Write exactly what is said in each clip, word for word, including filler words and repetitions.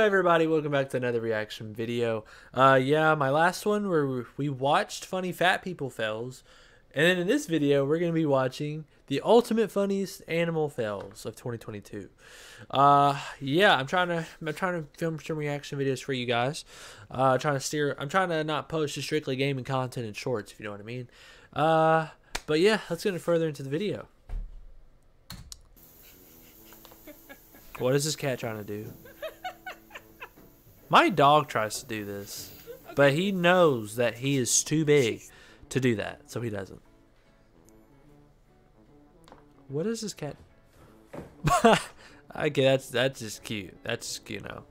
Hello everybody, welcome back to another reaction video. Uh, yeah, my last one where we watched Funny Fat People Fails, and then in this video we're going to be watching the ultimate funniest animal fails of twenty twenty-two. Uh, yeah, I'm trying to I'm trying to film some reaction videos for you guys. Uh, trying to steer I'm trying to not post just strictly gaming content and shorts, if you know what I mean. Uh, but yeah, let's get further into the video. What is this cat trying to do? My dog tries to do this, okay, but he knows that he is too big to do that, so he doesn't. What is this cat? Okay, that's that's just cute. That's just cute, you know.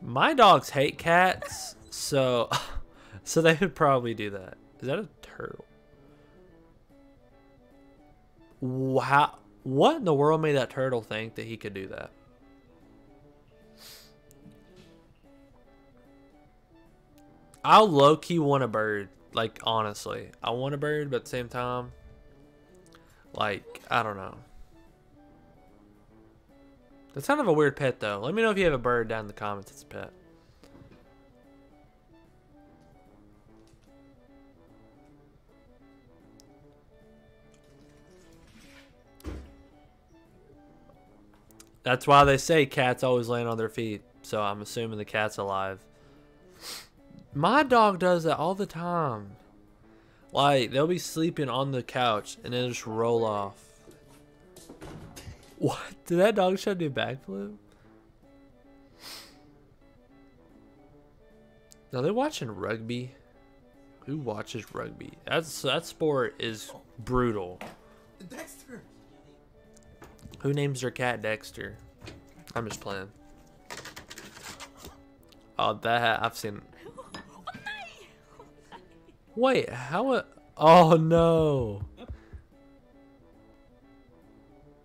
My dogs hate cats, so so they would probably do that. Is that a turtle? Wow! What in the world made that turtle think that he could do that? I low-key want a bird, like, honestly. I want a bird, but at the same time, like, I don't know. That's kind of a weird pet, though. Let me know if you have a bird down in the comments that's a pet. That's why they say cats always land on their feet, so I'm assuming the cat's alive. My dog does that all the time. Like, they'll be sleeping on the couch and then just roll off. What? Did that dog try to do a backflip? Now they're watching rugby. Who watches rugby? That's that sport is brutal. Dexter. Who names their cat Dexter? I'm just playing. Oh, that I've seen. Wait, how? A, oh no!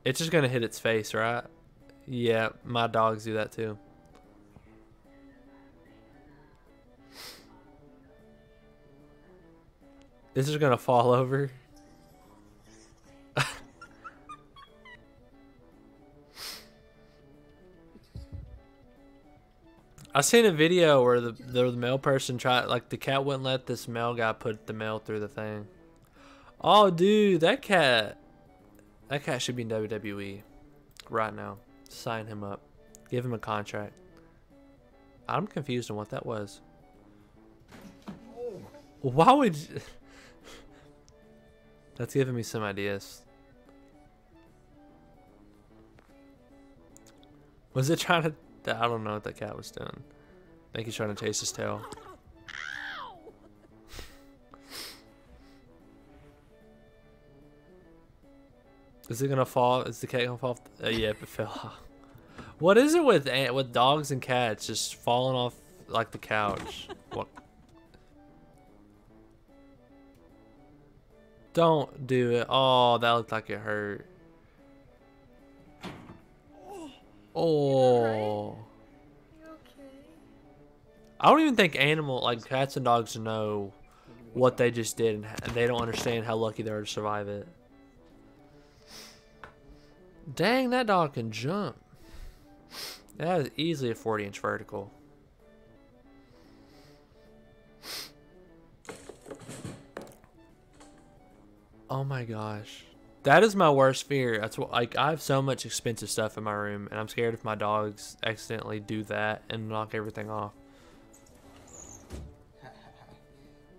It's just gonna hit its face, right? Yeah, my dogs do that too. This is gonna fall over. I seen a video where the, the male person tried, like, the cat wouldn't let this male guy put the mail through the thing. Oh, dude, that cat, that cat should be in W W E right now. Sign him up. Give him a contract. I'm confused on what that was. Why would you... That's giving me some ideas. Was it trying to... I don't know what that cat was doing. I think he's trying to chase his tail. Is it gonna fall? Is the cat gonna fall? Uh, yeah, it fell off. What is it with with dogs and cats just falling off like the couch? What? Don't do it. Oh, that looked like it hurt. Oh, right? Okay? I don't even think animal like cats and dogs know what they just did, and they don't understand how lucky they are to survive it. Dang, that dog can jump. That is easily a forty inch vertical. Oh my gosh. That is my worst fear. That's what, like, I have so much expensive stuff in my room, and I'm scared if my dogs accidentally do that and knock everything off.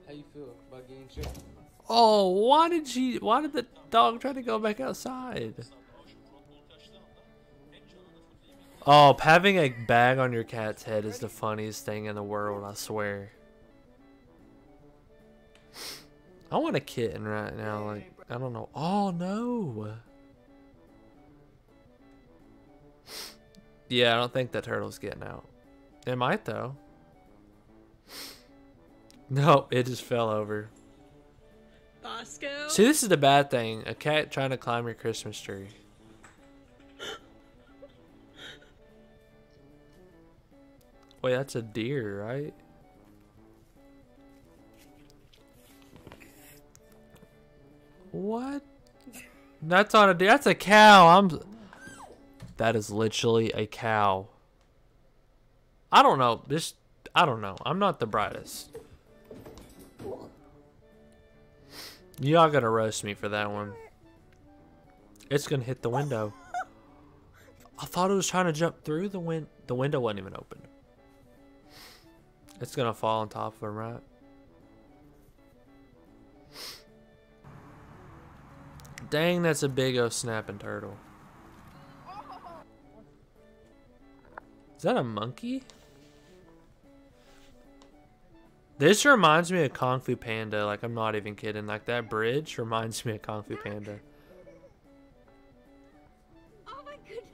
How you feel about getting chipped? Oh, why did she? Why did the dog try to go back outside? Oh, having a bag on your cat's head is the funniest thing in the world. I swear. I want a kitten right now, like. I don't know. Oh, no. Yeah, I don't think that turtle's getting out. It might, though. No, it just fell over. Bosco? See, this is the bad thing. A cat trying to climb your Christmas tree. Wait, that's a deer, right? What? That's on a deer. That's a cow. I'm. That is literally a cow. I don't know. This, I don't know. I'm not the brightest. Y'all gonna roast me for that one. It's gonna hit the window. I thought it was trying to jump through the win. The window wasn't even open. It's gonna fall on top of him, right? Dang, that's a big old snapping turtle. Is that a monkey? This reminds me of Kung Fu Panda. Like, I'm not even kidding. Like, that bridge reminds me of Kung Fu Panda. Oh my goodness.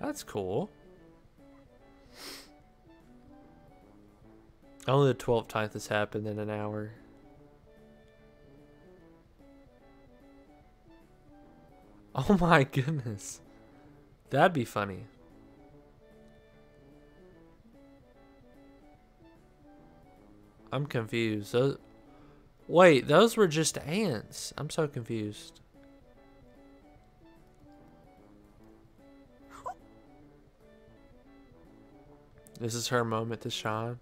That's cool. Only the twelfth time this happened in an hour. Oh my goodness. That'd be funny. I'm confused. Those... Wait, those were just ants. I'm so confused. This is her moment to shine.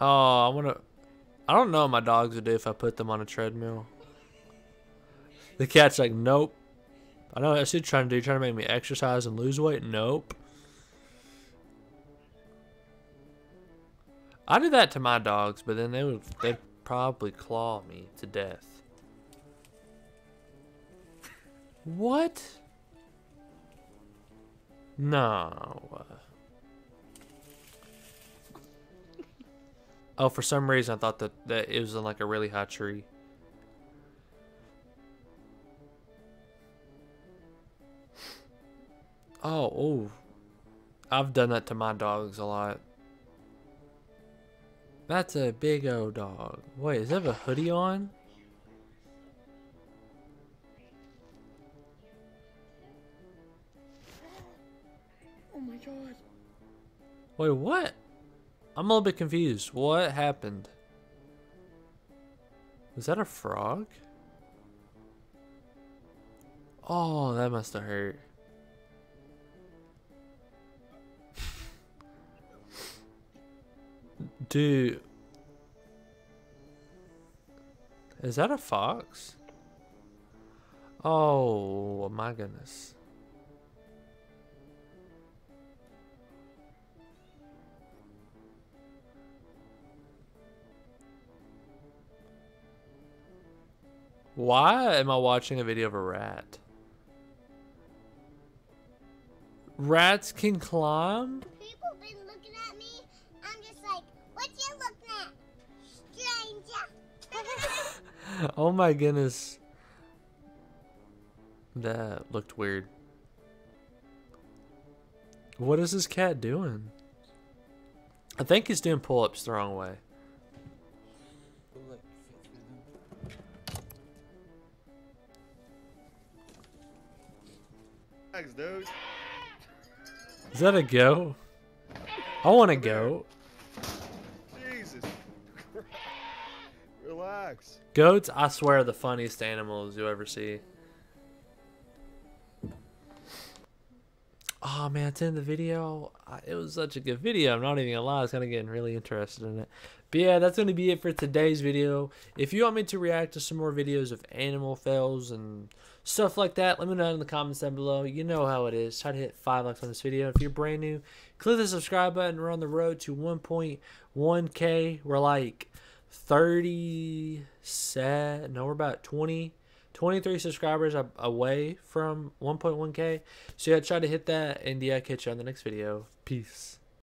Oh, I want to... I don't know what my dogs would do if I put them on a treadmill. The cat's like, nope. I know that's what you're trying to do. You're trying to make me exercise and lose weight? Nope. I do that to my dogs, but then they would they'd probably claw me to death. What? No. Oh, for some reason, I thought that, that it was in like a really high tree. Oh, oh. I've done that to my dogs a lot. That's a big old dog. Wait, does it have a hoodie on? Oh my god. Wait, what? I'm a little bit confused. What happened? Was that a frog? Oh, that must have hurt. Dude, is that a fox? Oh my goodness. Why am I watching a video of a rat? Rats can climb? Oh my goodness. That looked weird. What is this cat doing? I think he's doing pull-ups the wrong way. Thanks, dude. Is that a go? I want to go. Goats, I swear, are the funniest animals you ever see. Oh man, it's in the video. It was such a good video. I'm not even gonna lie, I was kind of getting really interested in it. But yeah, that's gonna be it for today's video. If you want me to react to some more videos of animal fails and stuff like that, let me know in the comments down below. You know how it is. Try to hit five likes on this video. If you're brand new, click the subscribe button. We're on the road to one point one K. We're like thirty set no we're about twenty twenty-three subscribers away from one point one K, so yeah, try to hit that, and yeah, catch you on the next video. Peace.